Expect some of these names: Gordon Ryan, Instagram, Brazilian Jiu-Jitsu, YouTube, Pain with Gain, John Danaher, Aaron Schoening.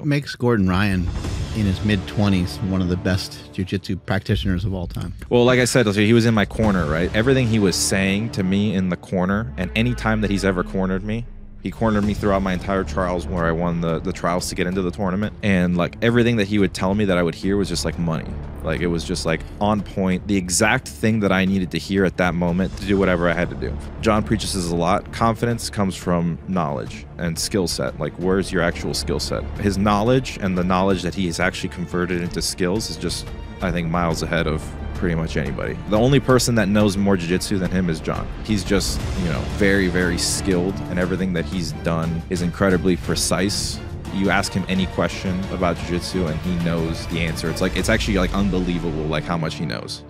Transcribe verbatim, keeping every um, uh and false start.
what makes Gordon Ryan in his mid twenties one of the best jiu-jitsu practitioners of all time? Well, like I said, he was in my corner, right? Everything he was saying to me in the corner, and any time that he's ever cornered me, he cornered me throughout my entire trials where I won the, the trials to get into the tournament. And like everything that he would tell me that I would hear was just like money. Like it was just like on point, the exact thing that I needed to hear at that moment to do whatever I had to do. John preaches this a lot. Confidence comes from knowledge and skill set. Like where's your actual skill set? His knowledge and the knowledge that he has actually converted into skills is just, I think, miles ahead of pretty much anybody. The only person that knows more jiu-jitsu than him is John. He's just, you know, very, very skilled, and everything that he's done is incredibly precise. You ask him any question about jiu-jitsu and he knows the answer. It's like, it's actually like unbelievable, like how much he knows.